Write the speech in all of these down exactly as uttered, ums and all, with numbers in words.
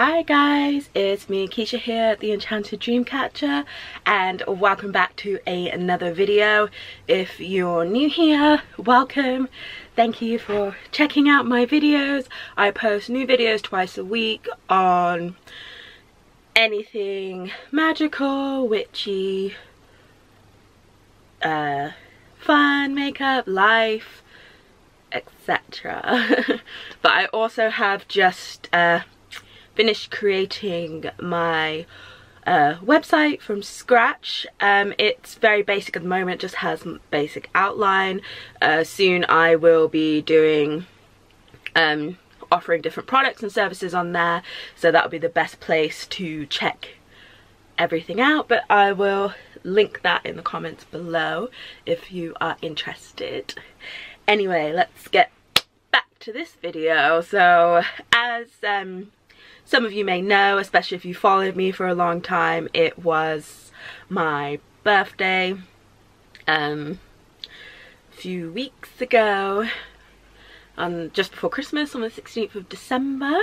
Hi guys, it's me Keisha here, The Enchanted Dreamcatcher, and welcome back to a, another video. If you're new here, welcome. Thank you for checking out my videos. I post new videos twice a week on anything magical, witchy, uh, fun, makeup, life, et cetera But I also have just... Uh, finished creating my uh, website from scratch. Um, it's very basic at the moment, just has basic outline. Uh, soon I will be doing um, offering different products and services on there, so that'll be the best place to check everything out, but I will link that in the comments below if you are interested. Anyway, let's get back to this video. So as um, some of you may know, especially if you followed me for a long time, it was my birthday um, a few weeks ago, um, just before Christmas, on the sixteenth of December.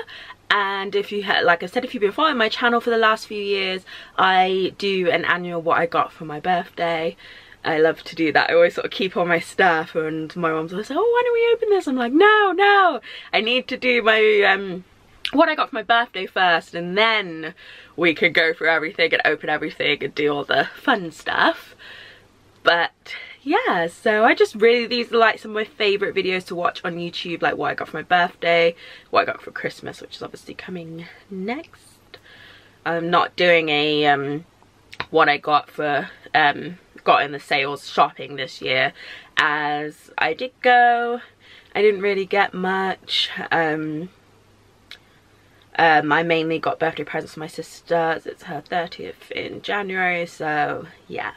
And if you had, like I said, if you've been following my channel for the last few years, I do an annual what I got for my birthday. I love to do that. I always sort of keep all my stuff, and my mom's always like, oh, why don't we open this? I'm like, no, no, I need to do my... Um, what I got for my birthday first, and then we could go through everything and open everything and do all the fun stuff. But yeah, so I just really, these are like some of my favourite videos to watch on YouTube, like what I got for my birthday, what I got for Christmas, which is obviously coming next. I'm not doing a um, what I got for um, got in the sales shopping this year, as I did go, I didn't really get much. um Um, I mainly got birthday presents for my sister. It's her thirtieth in January, so yeah.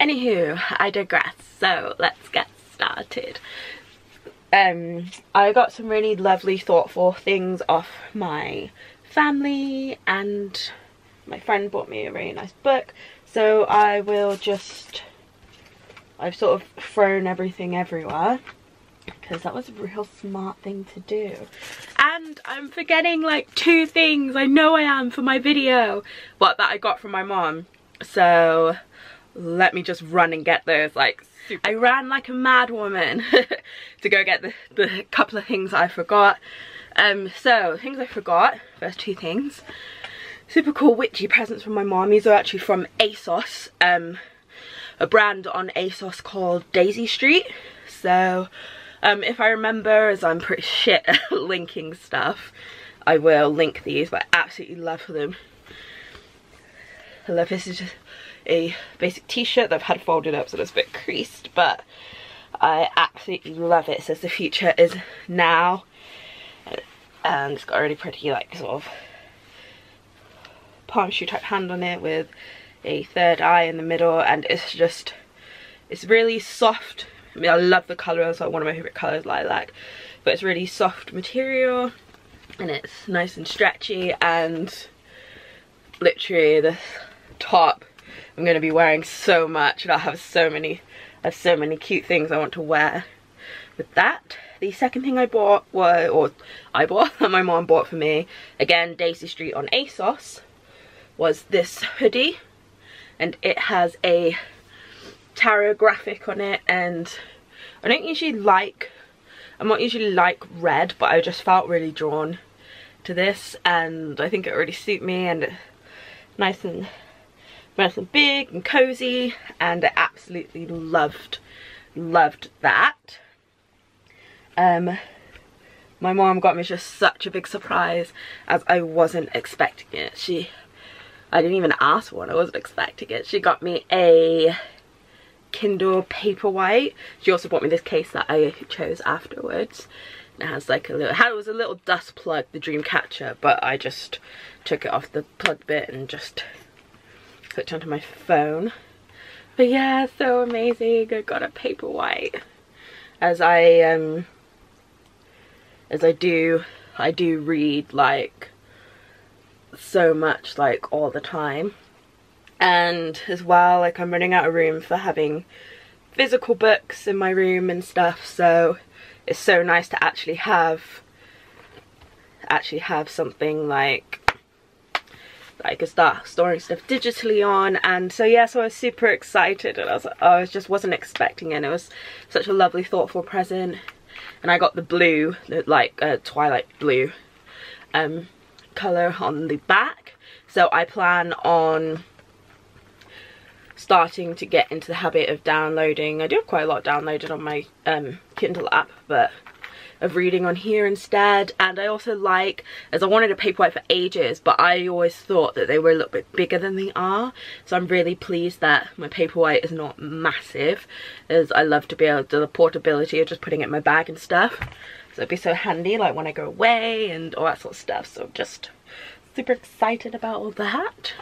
Anywho, I digress, so let's get started. Um, I got some really lovely, thoughtful things off my family, and my friend bought me a really nice book, so I will just... I've sort of thrown everything everywhere, because that was a real smart thing to do. And I'm forgetting like two things, I know I am, for my video, but that I got from my mom. So let me just run and get those. Like, I ran like a mad woman to go get the, the couple of things I forgot. Um, so things I forgot, first two things. Super cool witchy presents from my mom. These are actually from ASOS, um, a brand on ASOS called Daisy Street. So Um, if I remember, as I'm pretty shit at linking stuff, I will link these, but I absolutely love them. I love this. Is just a basic t-shirt that I've had folded up, so it's a bit creased, but I absolutely love it. It says the future is now, and it's got a really pretty like sort of palm shoe type hand on it with a third eye in the middle, and it's just, it's really soft. I mean, I love the colour, it's like one of my favourite colours, lilac, but it's really soft material, and it's nice and stretchy, and literally this top I'm going to be wearing so much, and I'll have so many, I have so many cute things I want to wear with that. The second thing I bought, was, or I bought, that my mom bought for me, again Daisy Street on ASOS, was this hoodie, and it has a tarot graphic on it, and I don't usually like, I'm not usually like red, but I just felt really drawn to this, and I think it really suit me, and it's nice and nice and big and cozy, and I absolutely loved loved that. Um my mom got me just such a big surprise, as I wasn't expecting it. She I didn't even ask for one, I wasn't expecting it. She got me a Kindle Paperwhite. She also bought me this case that I chose afterwards. It has like a little, it was a little dust plug, the Dreamcatcher, but I just took it off the plug bit and just hooked onto my phone. But yeah, so amazing. I got a Paperwhite. As I um, as I do, I do read like so much, like all the time. And as well, like I'm running out of room for having physical books in my room and stuff, so it's so nice to actually have actually have something like that I could start storing stuff digitally on. And so yeah, so I was super excited, and I was, I was just wasn't expecting it, and it was such a lovely, thoughtful present. And I got the blue, the, like uh, twilight blue um, colour on the back. So I plan on starting to get into the habit of downloading. I do have quite a lot downloaded on my um, Kindle app, but of reading on here instead. And I also like, as I wanted a Paperwhite for ages, but I always thought that they were a little bit bigger than they are, so I'm really pleased that my Paperwhite is not massive, as I love to be able to do the portability of just putting it in my bag and stuff, so it'd be so handy like when I go away and all that sort of stuff. So I'm just super excited about all that.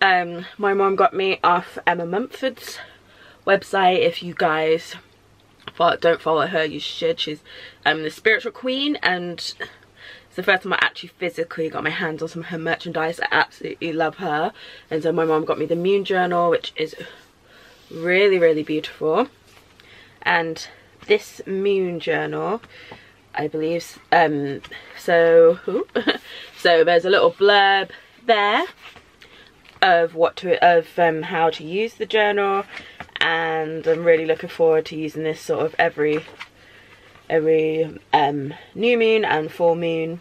Um, my mom got me off Emma Mumford's website. If you guys Follow, don't follow her, you should. She's um the spiritual queen, and it's the first time I actually physically got my hands on some of her merchandise. I absolutely love her. And so my mom got me the Moon Journal, which is really, really beautiful. And this Moon Journal, I believe, um so so there's a little blurb there of what to of um how to use the journal. And I'm really looking forward to using this sort of every every um, new moon and full moon,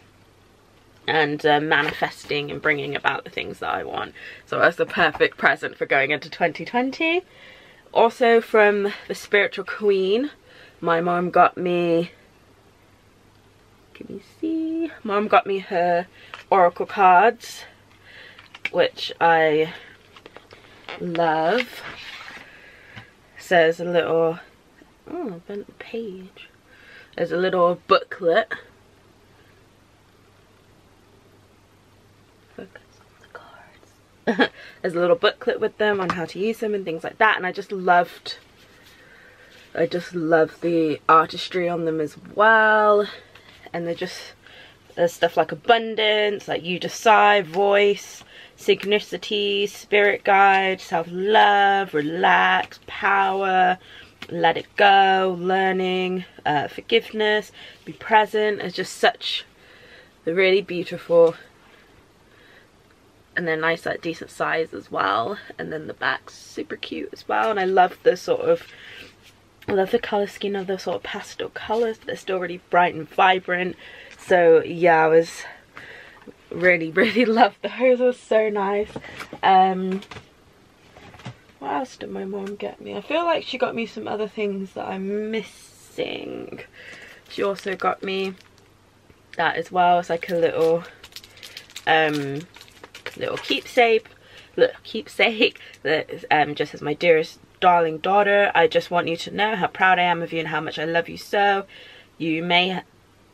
and uh, manifesting and bringing about the things that I want. So that's the perfect present for going into twenty twenty. Also from the spiritual queen, my mom got me, can you see? Mom got me her oracle cards, which I love. So there's a little, oh, I bent the page. There's a little booklet. Focus on the cards. There's a little booklet with them on how to use them and things like that. And I just loved, I just love the artistry on them as well. And they're just, there's stuff like abundance, like you decide, voice, synchronicity, spirit guide, self-love, relax, power, let it go, learning, uh, forgiveness, be present. It's just such a really beautiful, and they're nice, like decent size as well. And then the back's super cute as well. And I love the sort of, I love the colour scheme of the sort of pastel colours, but they're still really bright and vibrant. So yeah, I was really really loved those. It was so nice. Um what else did my mom get me? I feel like she got me some other things that I'm missing. She also got me that as well. It's like a little um little keepsake little keepsake that um just says, my dearest darling daughter, I just want you to know how proud I am of you and how much I love you. So you may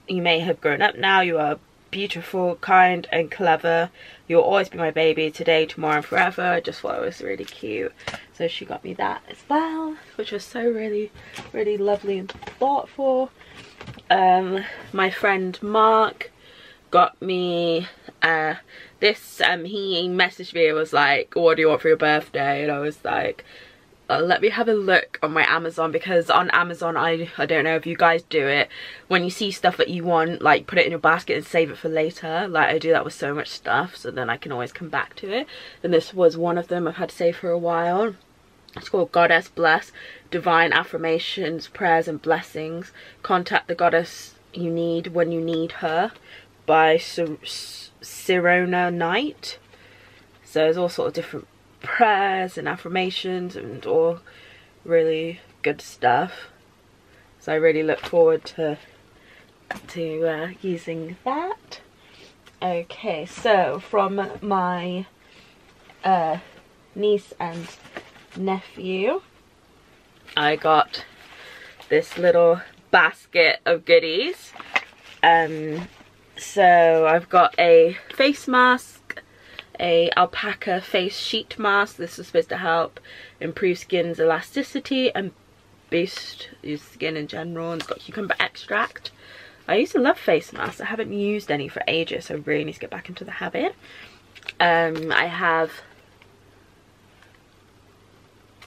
you may have grown up now, you are beautiful, kind and clever. You'll always be my baby, today, tomorrow and forever. I just thought it was really cute. So she got me that as well, which was so really really lovely and thoughtful. Um my friend Mark got me uh this. Um he messaged me and was like, what do you want for your birthday? And I was like, Uh, let me have a look on my Amazon, because on Amazon, I, I don't know if you guys do it, when you see stuff that you want, like put it in your basket and save it for later. Like I do that with so much stuff, so then I can always come back to it. And this was one of them I've had saved for a while. It's called Goddess Bless, Divine Affirmations, Prayers and Blessings. Contact the Goddess You Need When You Need Her by Sir Sirona Knight. So there's all sort of different prayers and affirmations and all really good stuff, so I really look forward to to uh, using that. Okay, so from my uh, niece and nephew, I got this little basket of goodies. Um, so I've got a face mask, a alpaca face sheet mask. This was supposed to help improve skin's elasticity and boost your skin in general, and it's got cucumber extract. I used to love face masks. I haven't used any for ages, so I really need to get back into the habit. um I have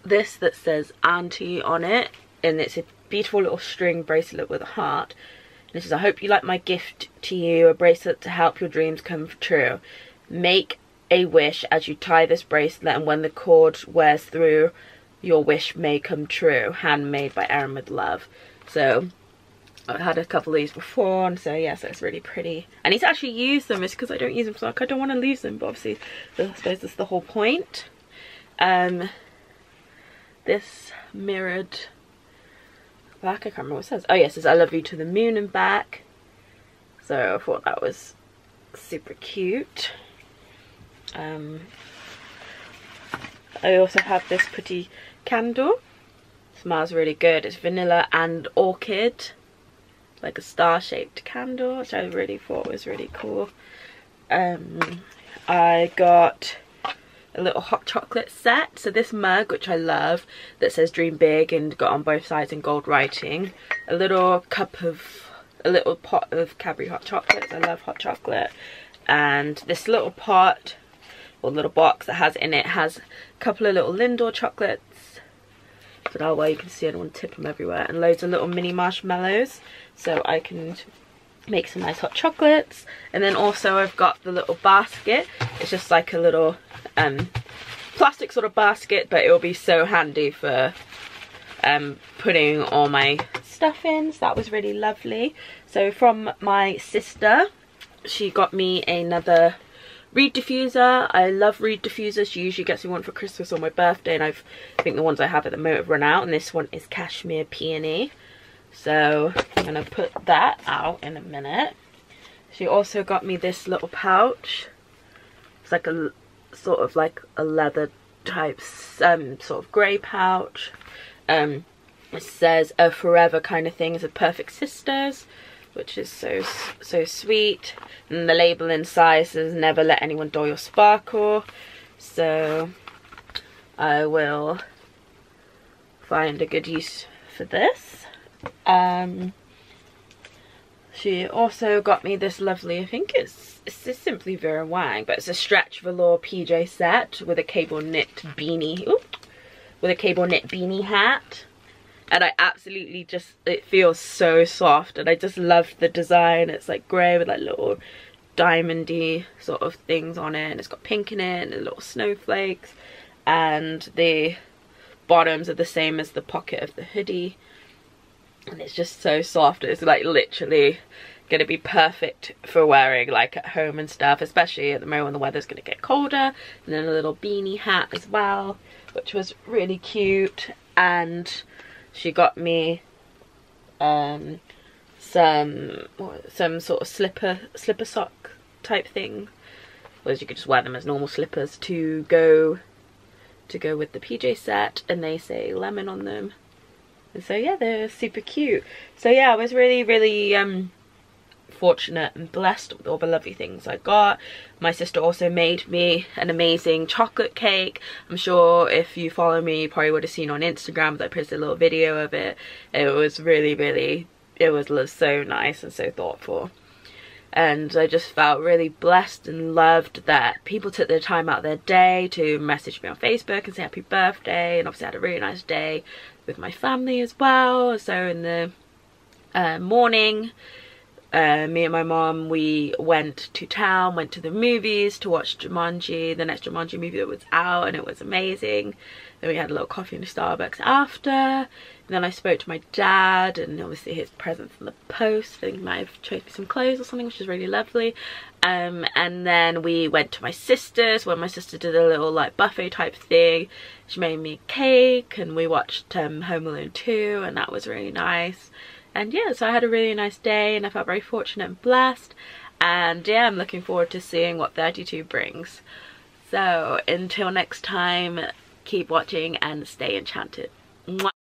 this that says auntie on it, and it's a beautiful little string bracelet with a heart. This is, I hope you like my gift to you, a bracelet to help your dreams come true. Make a wish as you tie this bracelet, and when the cord wears through, your wish may come true. Handmade by Erin with love. So I've had a couple of these before, and so yeah, so it's really pretty. I need to actually use them. It's because I don't use them, so like, I don't want to lose them, but obviously I suppose that's the whole point. Um this mirrored back, I can't remember what it says. Oh yes, yeah, it says I love you to the moon and back. So I thought that was super cute. um I also have this pretty candle. It smells really good. It's vanilla and orchid, like a star-shaped candle, which I really thought was really cool. um I got a little hot chocolate set. So this mug, which I love, that says dream big and got on both sides in gold writing. A little cup of, a little pot of Cadbury hot chocolates. I love hot chocolate. And this little pot or little box that has in it has a couple of little Lindor chocolates. But oh well, you can see I don't want to tip them everywhere. And loads of little mini marshmallows, so I can make some nice hot chocolates. And then also I've got the little basket. It's just like a little um plastic sort of basket, but it'll be so handy for um putting all my stuff in. So that was really lovely. So from my sister, she got me another reed diffuser. I love reed diffusers. She usually gets me one for Christmas or my birthday, and I've, I think the ones I have at the moment have run out, and this one is cashmere peony. So I'm gonna put that out in a minute. She also got me this little pouch. It's like a sort of like a leather type um sort of grey pouch. Um it says a forever kind of thing. It's a perfect sisters, which is so so sweet. And the label inside says never let anyone dull your sparkle. So I will find a good use for this. Um she also got me this lovely, I think it's it's just simply Vera Wang, but it's a stretch velour P J set with a cable knit beanie ooh, with a cable knit beanie hat. And I absolutely just, it feels so soft, and I just love the design. It's like grey with like little diamondy sort of things on it, and it's got pink in it and little snowflakes, and the bottoms are the same as the pocket of the hoodie. And it's just so soft. It's like literally gonna be perfect for wearing like at home and stuff, especially at the moment when the weather's gonna get colder. And then a little beanie hat as well, which was really cute. And she got me um some some sort of slipper slipper sock type thing, whereas you could just wear them as normal slippers to go to go with the P J set, and they say lemon on them. And so yeah, they're super cute. So yeah, I was really really um fortunate and blessed with all the lovely things I got. My sister also made me an amazing chocolate cake. I'm sure if you follow me you probably would have seen on Instagram that I posted a little video of it. It was really really it was so nice and so thoughtful, and I just felt really blessed and loved that people took their time out of their day to message me on Facebook and say happy birthday. And obviously I had a really nice day with my family as well. So in the uh, morning, Uh, me and my mom, we went to town, went to the movies to watch Jumanji, the next Jumanji movie that was out, and it was amazing. Then we had a little coffee in a Starbucks after, and then I spoke to my dad, and obviously his present from the post. I think he might have chosen me some clothes or something, which is really lovely. Um, and then we went to my sister's, where my sister did a little like buffet type thing. She made me a cake, and we watched um, Home Alone two, and that was really nice. And yeah, so I had a really nice day, and I felt very fortunate and blessed. And yeah, I'm looking forward to seeing what thirty-two brings. So until next time, keep watching and stay enchanted. Mwah.